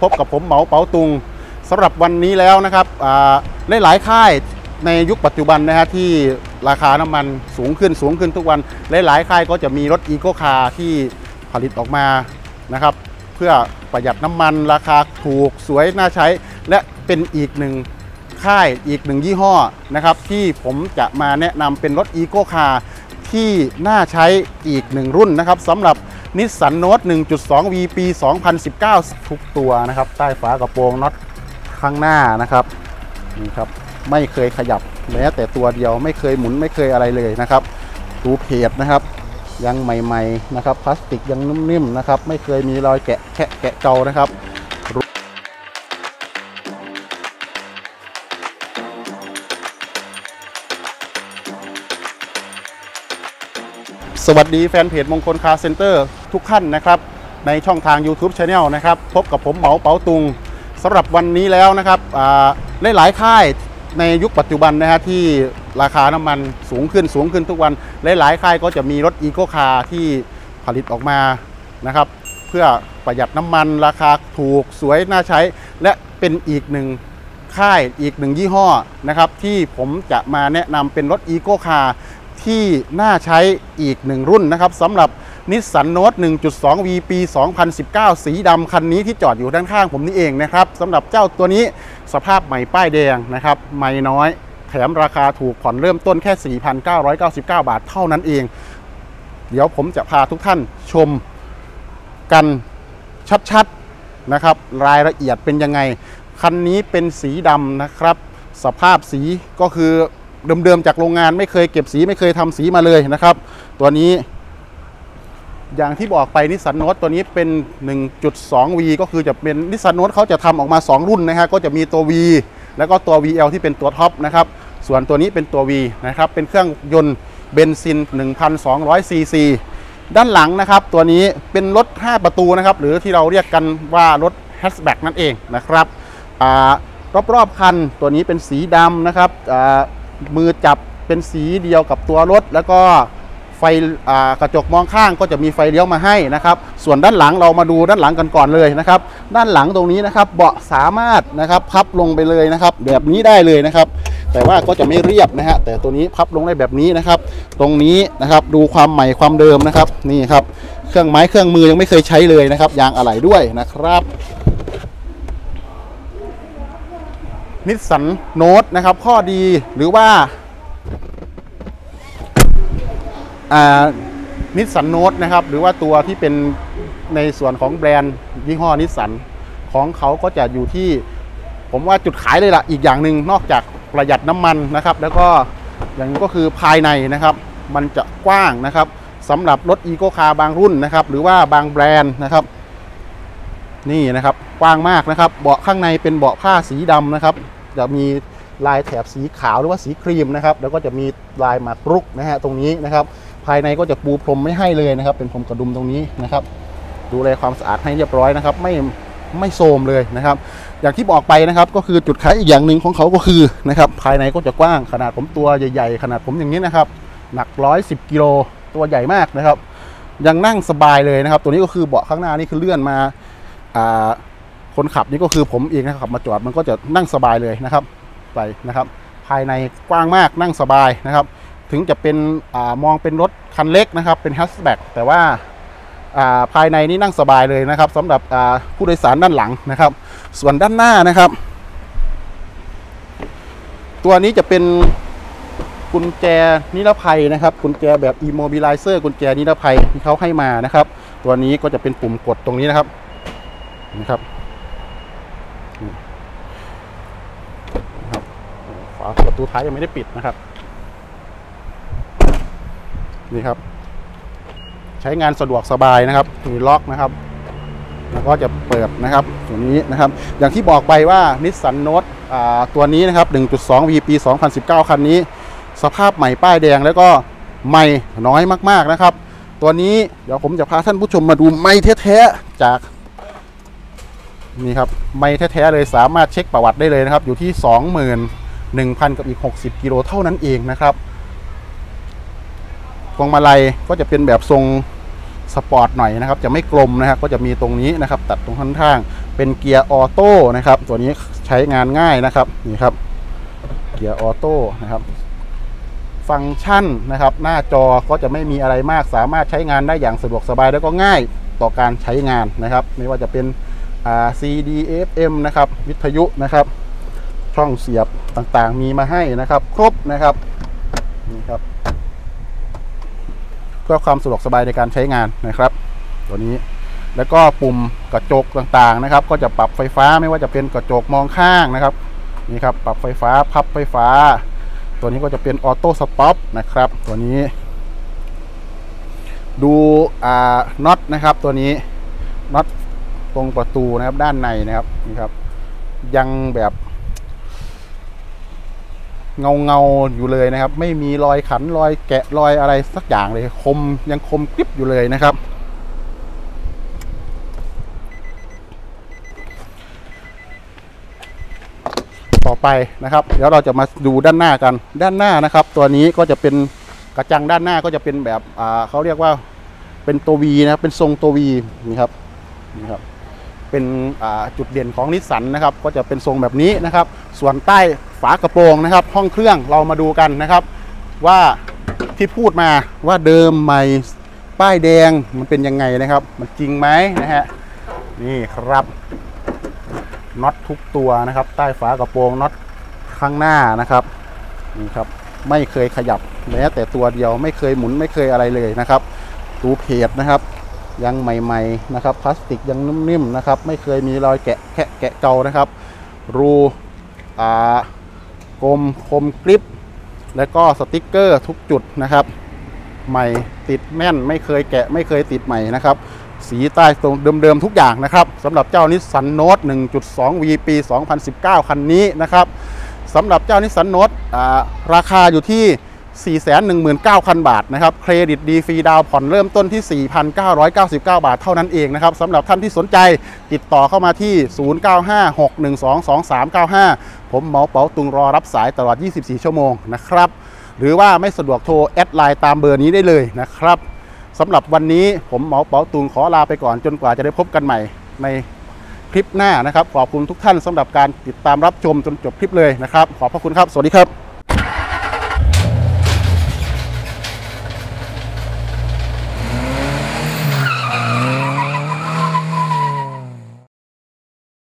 พบกับผมเหมาเป๋าตุงสำหรับวันนี้แล้วนะครับหลายค่ายในยุคปัจจุบันนะฮะที่ราคาน้ำมันสูงขึ้นทุกวันหลายค่ายก็จะมีรถอีโคคาร์ที่ผลิตออกมานะครับเพื่อประหยัดน้ำมันราคาถูกสวยน่าใช้และเป็นอีกหนึ่งค่ายอีกหนึ่งยี่ห้อนะครับที่ผมจะมาแนะนำเป็นรถอีโคคาร์ที่น่าใช้อีกหนึ่งรุ่นนะครับสำหรับนิสสันโน้ต 1.2V ปี 2019 ทุกตัวนะครับใต้ฝากระโปรงน็อตข้างหน้านะครับนี่ครับไม่เคยขยับแม้แต่ตัวเดียวไม่เคยหมุนไม่เคยอะไรเลยนะครับดูเพจนะครับยังใหม่ๆนะครับพลาสติกยังนุ่มๆนะครับไม่เคยมีรอยแกะเกานะครับสวัสดีแฟนเพจมงคลคาร์เซ็นเตอร์ทุกท่านนะครับในช่องทาง YouTube Channel นะครับพบกับผมเหมาเป๋าตุงสำหรับวันนี้แล้วนะครับหลายค่ายในยุคปัจจุบันนะฮะที่ราคาน้ำมันสูงขึ้นทุกวันหลายค่ายก็จะมีรถอีโคคาร์ที่ผลิตออกมานะครับเพื่อประหยัดน้ำมันราคาถูกสวยน่าใช้และเป็นอีกหนึ่งค่ายอีกหนึ่งยี่ห้อนะครับที่ผมจะมาแนะนำเป็นรถอีโคคาร์ที่น่าใช้อีกหนึ่งรุ่นนะครับสำหรับนิสสันโน้ต 1.2V ปี 2019 สีดำคันนี้ที่จอดอยู่ด้านข้างผมนี่เองนะครับสำหรับเจ้าตัวนี้สภาพใหม่ป้ายแดงนะครับไม่น้อยแถมราคาถูกผ่อนเริ่มต้นแค่ 4,999 บาทเท่านั้นเองเดี๋ยวผมจะพาทุกท่านชมกันชัดๆนะครับรายละเอียดเป็นยังไงคันนี้เป็นสีดำนะครับสภาพสีก็คือเดิมๆจากโรงงานไม่เคยเก็บสีไม่เคยทำสีมาเลยนะครับตัวนี้อย่างที่บอกไปนิสสันโน้ตตัวนี้เป็น 1.2V ก็คือจะเป็นนิสสันโน้ตเขาจะทำออกมา2รุ่นนะฮะก็จะมีตัว V แล้วก็ตัว VL ที่เป็นตัวท็อปนะครับส่วนตัวนี้เป็นตัว V นะครับเป็นเครื่องยนต์เบนซิน 1,200 ซีซีด้านหลังนะครับตัวนี้เป็นรถ5ประตูนะครับหรือที่เราเรียกกันว่ารถแฮชแบ็กนั่นเองนะครับรอบคันตัวนี้เป็นสีดำนะครับมือจับเป็นสีเดียวกับตัวรถแล้วก็ไฟกระจกมองข้างก็จะมีไฟเลี้ยวมาให้นะครับส่วนด้านหลังเรามาดูด้านหลังกันก่อนเลยนะครับด้านหลังตรงนี้นะครับเบาะสามารถนะครับพับลงไปเลยนะครับแบบนี้ได้เลยนะครับแต่ว่าก็จะไม่เรียบนะฮะแต่ตัวนี้พับลงได้แบบนี้นะครับตรงนี้นะครับดูความใหม่ความเดิมนะครับนี่ครับเครื่องไม้เครื่องมือยังไม่เคยใช้เลยนะครับยางอะไหล่ด้วยนะครับนิสสันโน้ตนะครับข้อดีหรือว่านิสสันโน้ตนะครับหรือว่าตัวที่เป็นในส่วนของแบรนด์ยี่ห้อนิสสันของเขาก็จะอยู่ที่ผมว่าจุดขายเลยล่ะอีกอย่างหนึ่งนอกจากประหยัดน้ำมันนะครับแล้วก็อย่างก็คือภายในนะครับมันจะกว้างนะครับสำหรับรถอีโคคาร์บางรุ่นนะครับหรือว่าบางแบรนด์นะครับนี่นะครับกว้างมากนะครับเบาะข้างในเป็นเบาะผ้าสีดำนะครับจะมีลายแถบสีขาวหรือว่าสีครีมนะครับแล้วก็จะมีลายหมากรุกนะฮะตรงนี้นะครับภายในก็จะปูพรมไม่ให้เลยนะครับเป็นพรมกระดุมตรงนี้นะครับดูแลความสะอาดให้เรียบร้อยนะครับไม่โทรมเลยนะครับอย่างที่บอกไปนะครับก็คือจุดขายอีกอย่างหนึ่งของเขาก็คือนะครับภายในก็จะกว้างขนาดผมตัวใหญ่ๆขนาดผมอย่างนี้นะครับหนัก110กิโลตัวใหญ่มากนะครับยังนั่งสบายเลยนะครับตัวนี้ก็คือเบาะข้างหน้านี่คือเลื่อนมาคนขับนี่ก็คือผมเองนะครับขับมาจอดมันก็จะนั่งสบายเลยนะครับไปนะครับภายในกว้างมากนั่งสบายนะครับถึงจะเป็นมองเป็นรถคันเล็กนะครับเป็นแฮชแบ็กแต่ว่าภายในนี่นั่งสบายเลยนะครับสำหรับผู้โดยสารด้านหลังนะครับส่วนด้านหน้านะครับตัวนี้จะเป็นกุญแจนิรภัยนะครับกุญแจแบบ Immobilizer กุญแจนิรภัยที่เขาให้มานะครับตัวนี้ก็จะเป็นปุ่มกดตรงนี้นะครับนะครับฝาประตูท้ายยังไม่ได้ปิดนะครับนี่ครับใช้งานสะดวกสบายนะครับมีล็อกนะครับแล้วก็จะเปิดนะครับตรงนี้นะครับอย่างที่บอกไปว่า Nissan Note ตัวนี้นะครับ 1.2V ปี 2019 คันนี้สภาพใหม่ป้ายแดงแล้วก็ไม่น้อยมากๆนะครับตัวนี้เดี๋ยวผมจะพาท่านผู้ชมมาดูไม่แท้ๆจากนี่ครับไม่แท้ๆเลยสามารถเช็คประวัติได้เลยนะครับอยู่ที่ 21,000 กับอีก60กิโลเท่านั้นเองนะครับพวงมาลัยก็จะเป็นแบบทรงสปอร์ตหน่อยนะครับจะไม่กลมนะครับก็จะมีตรงนี้นะครับตัดตรงข้าง เป็นเกียร์ออโต้นะครับตัวนี้ใช้งานง่ายนะครับนี่ครับเกียร์ออโต้นะครับฟังก์ชันนะครับหน้าจอก็จะไม่มีอะไรมากสามารถใช้งานได้อย่างสะดวกสบายแล้วก็ง่ายต่อการใช้งานนะครับไม่ว่าจะเป็นCD FM นะครับวิทยุนะครับช่องเสียบต่างๆมีมาให้นะครับครบนะครับนี่ครับเพื่อความสะดวกสบายในการใช้งานนะครับตัวนี้แล้วก็ปุ่มกระจกต่างๆนะครับก็จะปรับไฟฟ้าไม่ว่าจะเป็นกระจกมองข้างนะครับนี่ครับปรับไฟฟ้าพับไฟฟ้าตัวนี้ก็จะเป็นออโต้สต็อปนะครับตัวนี้ดูน็อตนะครับตัวนี้น็อตตรงประตูนะครับด้านในนะครับนี่ครับยังแบบเงาอยู่เลยนะครับไม่มีรอยขันรอยแกะรอยอะไรสักอย่างเลยคมยังคมกริบอยู่เลยนะครับต่อไปนะครับเดี๋ยวเราจะมาดูด้านหน้ากันด้านหน้านะครับตัวนี้ก็จะเป็นกระจังด้านหน้าก็จะเป็นแบบเขาเรียกว่าเป็นตัว V นะครับเป็นทรงตัว V นี่ครับนี่ครับเป็นจุดเด่นของนิสสันนะครับก็จะเป็นทรงแบบนี้นะครับส่วนใต้ฝากระโปรงนะครับห้องเครื่องเรามาดูกันนะครับว่าที่พูดมาว่าเดิมใหม่ป้ายแดงมันเป็นยังไงนะครับมันจริงไหมนะฮะนี่ครับน็อตทุกตัวนะครับใต้ฝากระโปรงน็อตข้างหน้านะครับนี่ครับไม่เคยขยับแม้แต่ตัวเดียวไม่เคยหมุนไม่เคยอะไรเลยนะครับดูเพจนะครับยังใหม่ๆนะครับพลาสติกยังนิ่มๆนะครับไม่เคยมีรอยแกะเกานะครับรูคมกริปและก็สติ๊กเกอร์ทุกจุดนะครับใหม่ติดแน่นไม่เคยแกะไม่เคยติดใหม่นะครับสีใต้ตรงเดิมๆทุกอย่างนะครับสำหรับเจ้านิสสันโน้ต 1.2V ปี 2019 คันนี้นะครับสำหรับเจ้านิสสันโน้ตราคาอยู่ที่419,000 บาทนะครับเครดิตดีฟรีดาวผ่อนเริ่มต้นที่ 4,999 บาทเท่านั้นเองนะครับสำหรับท่านที่สนใจติดต่อเข้ามาที่0956122395ผมเหมาเป๋าตุงรอรับสายตลอด24ชั่วโมงนะครับหรือว่าไม่สะดวกโทรแอดไลน์ตามเบอร์นี้ได้เลยนะครับสำหรับวันนี้ผมเหมาเป๋าตุงขอลาไปก่อนจนกว่าจะได้พบกันใหม่ในคลิปหน้านะครับขอบคุณทุกท่านสำหรับการติดตามรับชมจนจบคลิปเลยนะครับขอบพระคุณครับสวัสดีครับ